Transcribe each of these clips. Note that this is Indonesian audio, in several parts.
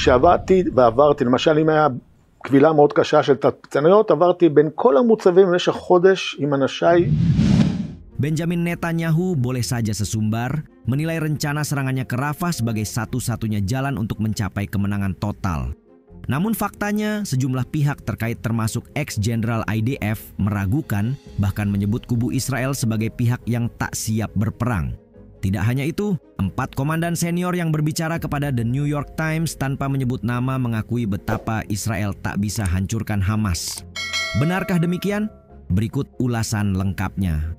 שעברתי ועברתי, למשל אם היה קבילה מאוד קשה של תצניות, עברתי בין כל המוצבים במשך חודש עם אנשיי. Benjamin Netanyahu boleh saja sesumbar menilai rencana serangannya ke Rafah sebagai satu-satunya jalan untuk mencapai kemenangan total. Namun faktanya sejumlah pihak terkait termasuk ex-jenderal IDF meragukan, bahkan menyebut kubu Israel sebagai pihak yang tak siap berperang. Tidak hanya itu, 4 komandan senior yang berbicara kepada The New York Times tanpa menyebut nama mengakui betapa Israel tak bisa hancurkan Hamas. Benarkah demikian? Berikut ulasan lengkapnya.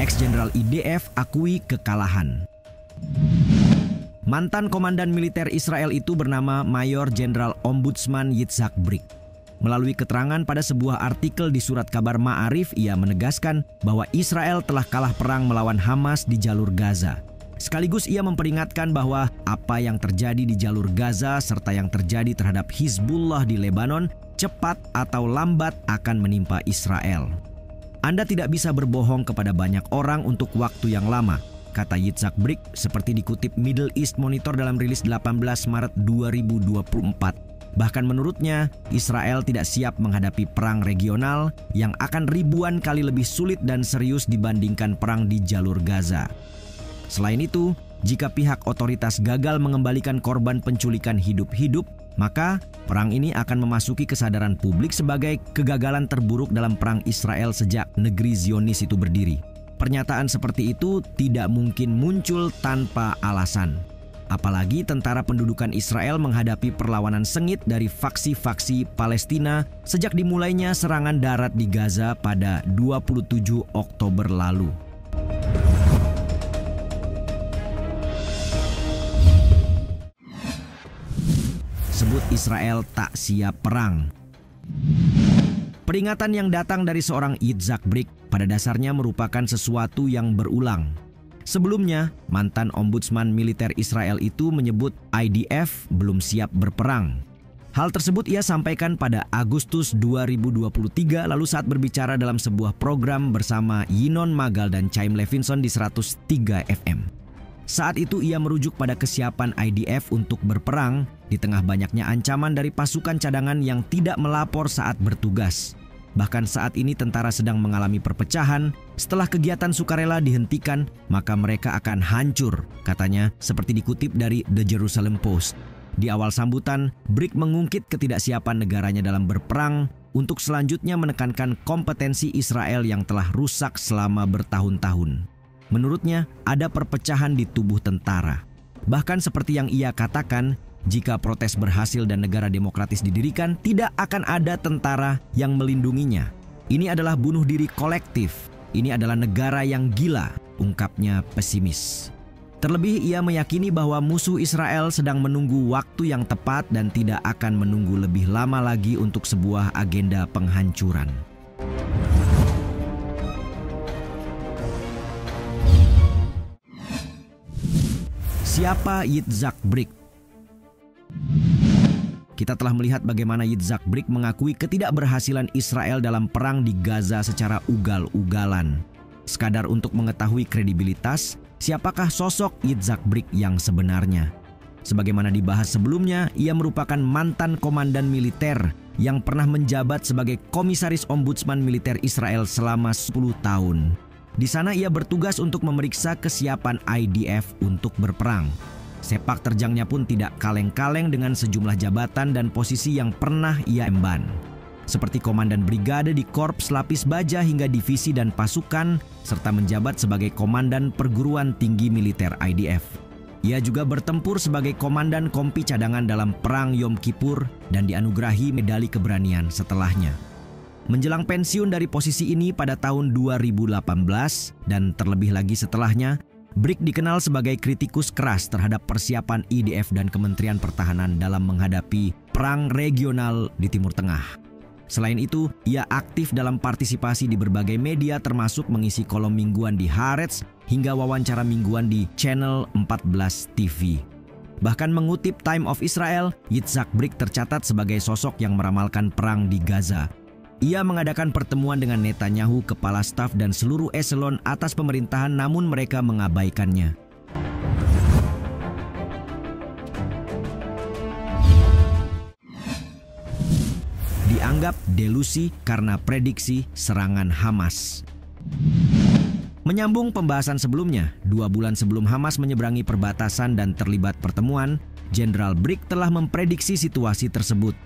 Ex-Jenderal IDF akui kekalahan. Mantan Komandan Militer Israel itu bernama Mayor Jenderal Ombudsman Yitzhak Brick. Melalui keterangan pada sebuah artikel di surat kabar Ma'ariv, ia menegaskan bahwa Israel telah kalah perang melawan Hamas di jalur Gaza. Sekaligus ia memperingatkan bahwa apa yang terjadi di jalur Gaza serta yang terjadi terhadap Hizbullah di Lebanon cepat atau lambat akan menimpa Israel. Anda tidak bisa berbohong kepada banyak orang untuk waktu yang lama, kata Yitzhak Brick seperti dikutip Middle East Monitor dalam rilis 18 Maret 2024. Bahkan menurutnya, Israel tidak siap menghadapi perang regional yang akan ribuan kali lebih sulit dan serius dibandingkan perang di jalur Gaza. Selain itu, jika pihak otoritas gagal mengembalikan korban penculikan hidup-hidup, maka perang ini akan memasuki kesadaran publik sebagai kegagalan terburuk dalam perang Israel sejak negeri Zionis itu berdiri. Pernyataan seperti itu tidak mungkin muncul tanpa alasan. Apalagi tentara pendudukan Israel menghadapi perlawanan sengit dari faksi-faksi Palestina sejak dimulainya serangan darat di Gaza pada 27 Oktober lalu. Sebut Israel tak siap perang. Peringatan yang datang dari seorang Yitzhak Brick pada dasarnya merupakan sesuatu yang berulang. Sebelumnya, mantan ombudsman militer Israel itu menyebut IDF belum siap berperang. Hal tersebut ia sampaikan pada Agustus 2023 lalu saat berbicara dalam sebuah program bersama Yinon Magal dan Chaim Levinson di 103 FM. Saat itu ia merujuk pada kesiapan IDF untuk berperang di tengah banyaknya ancaman dari pasukan cadangan yang tidak melapor saat bertugas. Bahkan saat ini tentara sedang mengalami perpecahan, setelah kegiatan sukarela dihentikan maka mereka akan hancur, katanya seperti dikutip dari The Jerusalem Post. Di awal sambutan, Brick mengungkit ketidaksiapan negaranya dalam berperang untuk selanjutnya menekankan kompetensi Israel yang telah rusak selama bertahun-tahun. Menurutnya, ada perpecahan di tubuh tentara. Bahkan seperti yang ia katakan, jika protes berhasil dan negara demokratis didirikan, tidak akan ada tentara yang melindunginya. Ini adalah bunuh diri kolektif. Ini adalah negara yang gila, ungkapnya pesimis. Terlebih, ia meyakini bahwa musuh Israel sedang menunggu waktu yang tepat dan tidak akan menunggu lebih lama lagi untuk sebuah agenda penghancuran. Siapa Yitzhak Brick? Kita telah melihat bagaimana Yitzhak Brick mengakui ketidakberhasilan Israel dalam perang di Gaza secara ugal-ugalan. Sekadar untuk mengetahui kredibilitas, siapakah sosok Yitzhak Brick yang sebenarnya? Sebagaimana dibahas sebelumnya, ia merupakan mantan komandan militer yang pernah menjabat sebagai komisaris ombudsman militer Israel selama 10 tahun. Di sana ia bertugas untuk memeriksa kesiapan IDF untuk berperang. Sepak terjangnya pun tidak kaleng-kaleng dengan sejumlah jabatan dan posisi yang pernah ia emban. Seperti komandan brigade di korps lapis baja hingga divisi dan pasukan, serta menjabat sebagai komandan perguruan tinggi militer IDF. Ia juga bertempur sebagai komandan kompi cadangan dalam perang Yom Kippur dan dianugerahi medali keberanian setelahnya. Menjelang pensiun dari posisi ini pada tahun 2018 dan terlebih lagi setelahnya, Brick dikenal sebagai kritikus keras terhadap persiapan IDF dan Kementerian Pertahanan dalam menghadapi perang regional di Timur Tengah. Selain itu, ia aktif dalam partisipasi di berbagai media termasuk mengisi kolom mingguan di Haaretz hingga wawancara mingguan di Channel 14 TV. Bahkan mengutip Time of Israel, Yitzhak Brick tercatat sebagai sosok yang meramalkan perang di Gaza. Ia mengadakan pertemuan dengan Netanyahu, kepala staf dan seluruh eselon atas pemerintahan, namun mereka mengabaikannya. Dianggap delusi karena prediksi serangan Hamas. Menyambung pembahasan sebelumnya, 2 bulan sebelum Hamas menyeberangi perbatasan dan terlibat pertemuan, Jenderal Brick telah memprediksi situasi tersebut.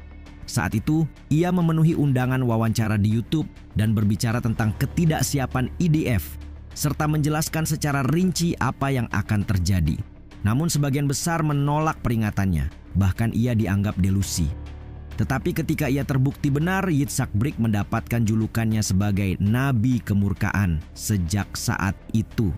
Saat itu, ia memenuhi undangan wawancara di YouTube dan berbicara tentang ketidaksiapan IDF, serta menjelaskan secara rinci apa yang akan terjadi. Namun sebagian besar menolak peringatannya, bahkan ia dianggap delusi. Tetapi ketika ia terbukti benar, Yitzhak Brick mendapatkan julukannya sebagai Nabi Kemurkaan sejak saat itu.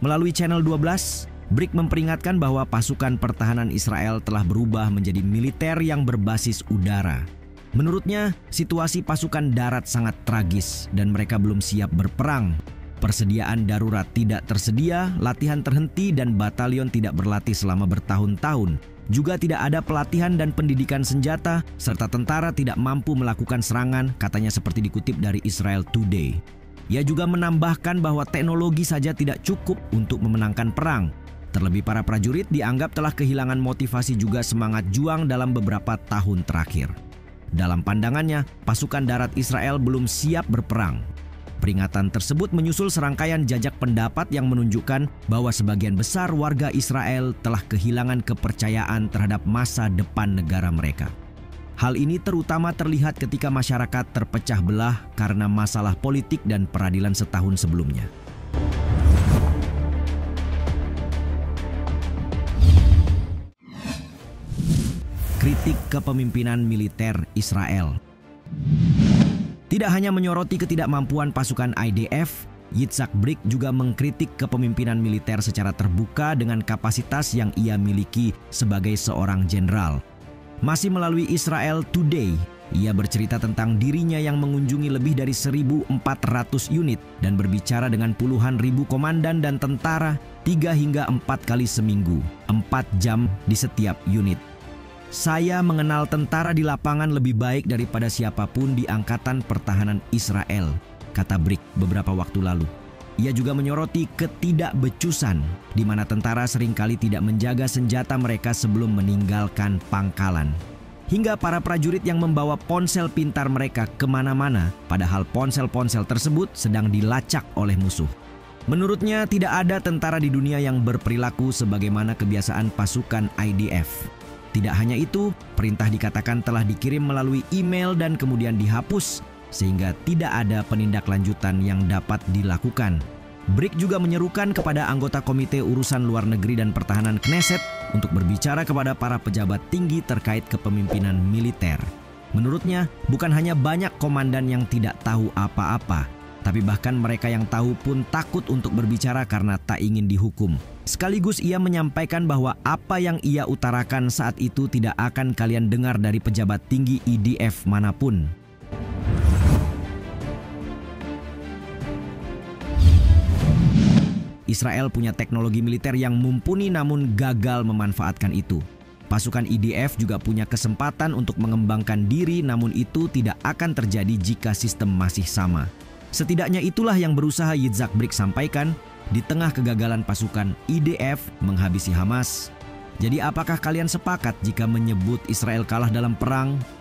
Melalui Channel 12, Brick memperingatkan bahwa pasukan pertahanan Israel telah berubah menjadi militer yang berbasis udara. Menurutnya, situasi pasukan darat sangat tragis dan mereka belum siap berperang. Persediaan darurat tidak tersedia, latihan terhenti dan batalion tidak berlatih selama bertahun-tahun. Juga tidak ada pelatihan dan pendidikan senjata, serta tentara tidak mampu melakukan serangan, katanya seperti dikutip dari Israel Today. Ia juga menambahkan bahwa teknologi saja tidak cukup untuk memenangkan perang. Terlebih para prajurit dianggap telah kehilangan motivasi juga semangat juang dalam beberapa tahun terakhir. Dalam pandangannya, pasukan darat Israel belum siap berperang. Peringatan tersebut menyusul serangkaian jajak pendapat yang menunjukkan bahwa sebagian besar warga Israel telah kehilangan kepercayaan terhadap masa depan negara mereka. Hal ini terutama terlihat ketika masyarakat terpecah belah karena masalah politik dan peradilan setahun sebelumnya. Kritik kepemimpinan militer Israel. Tidak hanya menyoroti ketidakmampuan pasukan IDF, Yitzhak Brick juga mengkritik kepemimpinan militer secara terbuka dengan kapasitas yang ia miliki sebagai seorang jenderal. Masih melalui Israel Today, ia bercerita tentang dirinya yang mengunjungi lebih dari 1.400 unit dan berbicara dengan puluhan ribu komandan dan tentara 3 hingga 4 kali seminggu, 4 jam di setiap unit. Saya mengenal tentara di lapangan lebih baik daripada siapapun di Angkatan Pertahanan Israel, kata Brick beberapa waktu lalu. Ia juga menyoroti ketidakbecusan, di mana tentara seringkali tidak menjaga senjata mereka sebelum meninggalkan pangkalan. Hingga para prajurit yang membawa ponsel pintar mereka kemana-mana, padahal ponsel-ponsel tersebut sedang dilacak oleh musuh. Menurutnya, tidak ada tentara di dunia yang berperilaku sebagaimana kebiasaan pasukan IDF. Tidak hanya itu, perintah dikatakan telah dikirim melalui email dan kemudian dihapus, sehingga tidak ada penindaklanjutan yang dapat dilakukan. Brick juga menyerukan kepada anggota Komite Urusan Luar Negeri dan Pertahanan Knesset untuk berbicara kepada para pejabat tinggi terkait kepemimpinan militer. Menurutnya, bukan hanya banyak komandan yang tidak tahu apa-apa, tapi bahkan mereka yang tahu pun takut untuk berbicara karena tak ingin dihukum. Sekaligus ia menyampaikan bahwa apa yang ia utarakan saat itu tidak akan kalian dengar dari pejabat tinggi IDF manapun. Israel punya teknologi militer yang mumpuni namun gagal memanfaatkan itu. Pasukan IDF juga punya kesempatan untuk mengembangkan diri, namun itu tidak akan terjadi jika sistem masih sama. Setidaknya itulah yang berusaha Yitzhak Brick sampaikan di tengah kegagalan pasukan IDF menghabisi Hamas. Jadi apakah kalian sepakat jika menyebut Israel kalah dalam perang?